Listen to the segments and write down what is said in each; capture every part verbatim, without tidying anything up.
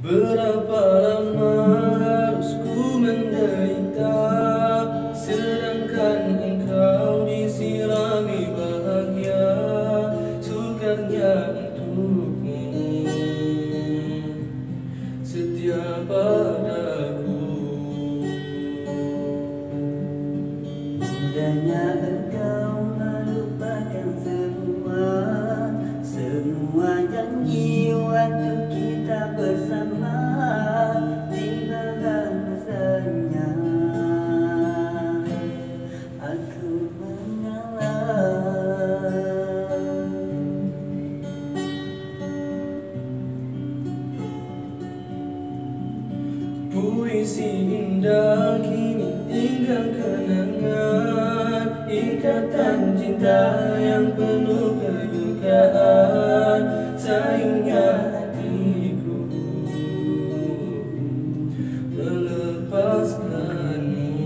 Berapa lama harus ku menderita, sedangkan engkau disirami bahagia. Sukarnya untukmu, setia padaku. Mudahnya engkau melupakan semua, semua janji waktu kita bersama. Tinggalkan pesannya, aku mengalah. Puisi indah kini tinggal kenangan, ikatan cinta yang penuh kedukaan. Sayangnya hatiku melepaskanmu.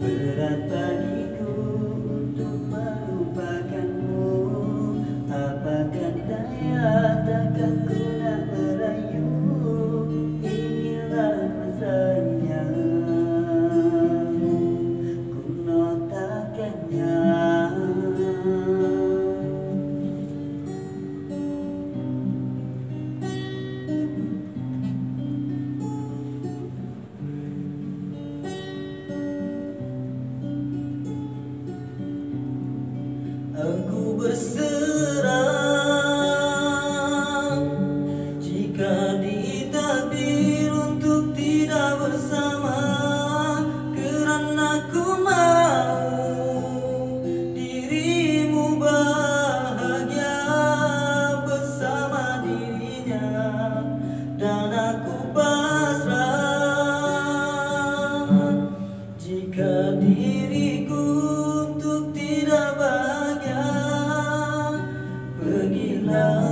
Berat bagiku untuk melupakanmu, apakah daya takkan ku nak merayu. Inilah masanya ku notakannya. Aku berserah jika ditakdir untuk tidak bersama, kerana ku mau dirimu bahagia bersama dirinya. Dan aku pasrah jika diriku untuk tidak bahagia. Pergilah.